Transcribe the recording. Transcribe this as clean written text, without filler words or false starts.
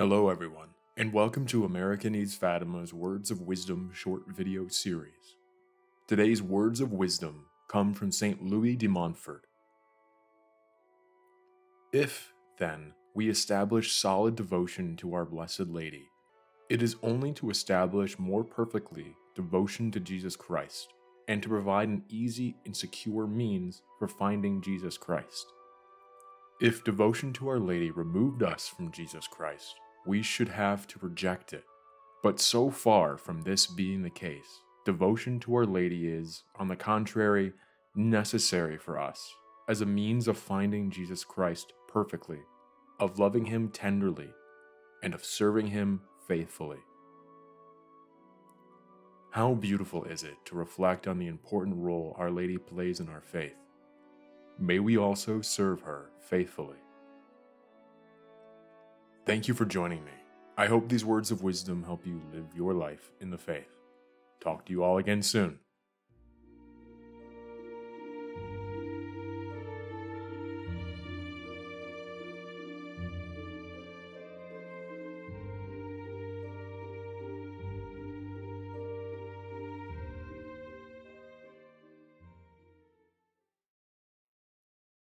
Hello everyone, and welcome to America Needs Fatima's Words of Wisdom short video series. Today's words of wisdom come from Saint Louis de Montfort. If, then, we establish solid devotion to our Blessed Lady, it is only to establish more perfectly devotion to Jesus Christ, and to provide an easy and secure means for finding Jesus Christ. If devotion to Our Lady removed us from Jesus Christ, we should have to reject it. But so far from this being the case, devotion to Our Lady is, on the contrary, necessary for us, as a means of finding Jesus Christ perfectly, of loving Him tenderly, and of serving Him faithfully. How beautiful is it to reflect on the important role Our Lady plays in our faith. May we also serve her faithfully. Thank you for joining me. I hope these words of wisdom help you live your life in the faith. Talk to you all again soon.